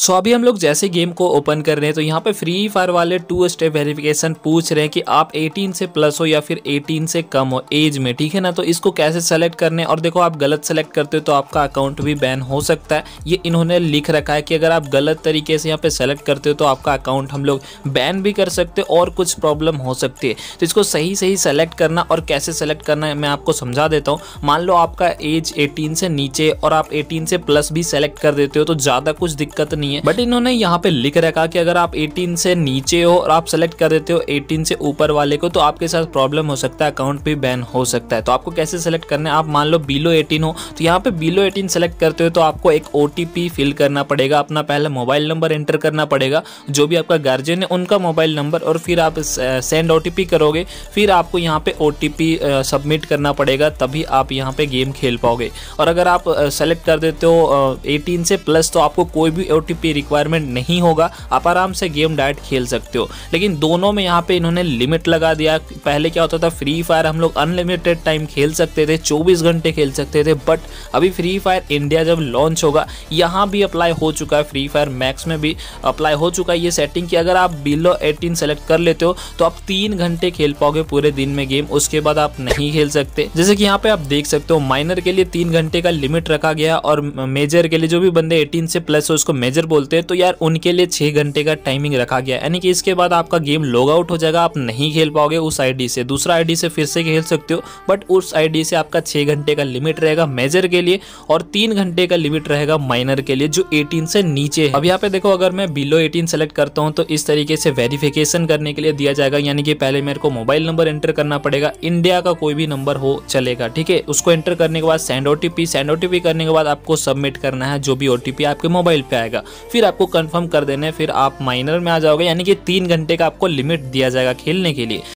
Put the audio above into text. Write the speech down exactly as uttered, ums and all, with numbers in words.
सो अभी हम लोग जैसे गेम को ओपन कर रहे हैं तो यहाँ पे फ्री फायर वाले टू स्टेप वेरिफिकेशन पूछ रहे हैं कि आप अठारह से प्लस हो या फिर अठारह से कम हो एज में, ठीक है ना। तो इसको कैसे सेलेक्ट करने, और देखो आप गलत सेलेक्ट करते हो तो आपका अकाउंट भी बैन हो सकता है। ये इन्होंने लिख रखा है कि अगर आप गलत तरीके से यहाँ पे सेलेक्ट करते हो तो आपका अकाउंट हम लोग बैन भी कर सकते हो और कुछ प्रॉब्लम हो सकती है। तो इसको सही सही सेलेक्ट करना, और कैसे सेलेक्ट करना है मैं आपको समझा देता हूँ। मान लो आपका एज एटीन से नीचे और आप एटीन से प्लस भी सेलेक्ट कर देते हो तो ज़्यादा कुछ दिक्कत नहीं है। बट इन्होंने यहाँ पे लिख रखा कि अगर आप अठारह से नीचे हो और आप सेलेक्ट कर देते हो अठारह से ऊपर वाले को तो आपके साथ प्रॉब्लम हो सकता है, अकाउंट भी बैन हो सकता है। तो आपको कैसे सेलेक्ट करना है, आप मान लो बिलो अठारह हो तो यहाँ पे बिलो अठारह सेलेक्ट करते हो तो आपको एक ओटीपी फिल करना पड़ेगा, अपना पहला मोबाइल नंबर एंटर करना पड़ेगा, जो भी आपका गार्जियन है उनका मोबाइल नंबर, और फिर आप सेंड ओटीपी करोगे, फिर आपको यहाँ पे ओटीपी सबमिट करना पड़ेगा, तभी आप यहाँ पे गेम खेल पाओगे। और अगर आप सेलेक्ट कर देते हो एटीन से प्लस तो आपको कोई भी ओटीपी रिक्वायरमेंट नहीं होगा, आप आराम से गेम डायरेक्ट खेल सकते हो। लेकिन दोनों में यहाँ पे इन्होंने लिमिट लगा दिया। पहले क्या होता था, फ्री फायर हम लोग अनलिमिटेड टाइम खेल सकते थे, चौबीस घंटे खेल सकते थे। बट अभी फ्री फायर इंडिया जब लॉन्च होगा, यहाँ भी अप्लाई हो चुका है, फ्री फायर मैक्स में भी अप्लाई हो चुका है ये सेटिंग कि अगर आप बिलो एटीन सेलेक्ट कर लेते हो तो आप तीन घंटे खेल पाओगे पूरे दिन में गेम, उसके बाद आप नहीं खेल सकते। जैसे कि यहाँ पे आप देख सकते हो माइनर के लिए तीन घंटे का लिमिट रखा गया, और मेजर के लिए जो भी बंदे एटीन से प्लस हो उसको मेजर बोलते हैं तो यार उनके लिए छः घंटे का टाइमिंग रखा गया, यानी कि इसके बाद आपका गेम लॉग आउट हो जाएगा, आप नहीं खेल पाओगे। उस आईडी से दूसरा आईडी से फिर से खेल सकते हो, बट उस आईडी से आपका छः घंटे का लिमिट रहेगा मेजर के लिए, और तीन घंटे का लिमिट रहेगा माइनर के लिए जो एटीन से नीचे है। अब यहाँ पे देखो अगर मैं बिलो एटीन सेलेक्ट करता हूँ तो इस तरीके से वेरिफिकेशन करने के लिए दिया जाएगा, यानी कि पहले मेरे को मोबाइल नंबर एंटर करना पड़ेगा, इंडिया का कोई भी नंबर हो चलेगा, ठीक है। उसको एंटर करने के बाद सेंड ओटीपी, सेंड ओटीपी करने के बाद आपको सबमिट करना है, जो भी ओटीपी आपके मोबाइल पे आएगा फिर आपको कंफर्म कर देना है, फिर आप माइनर में आ जाओगे, यानी कि तीन घंटे का आपको लिमिट दिया जाएगा खेलने के लिए।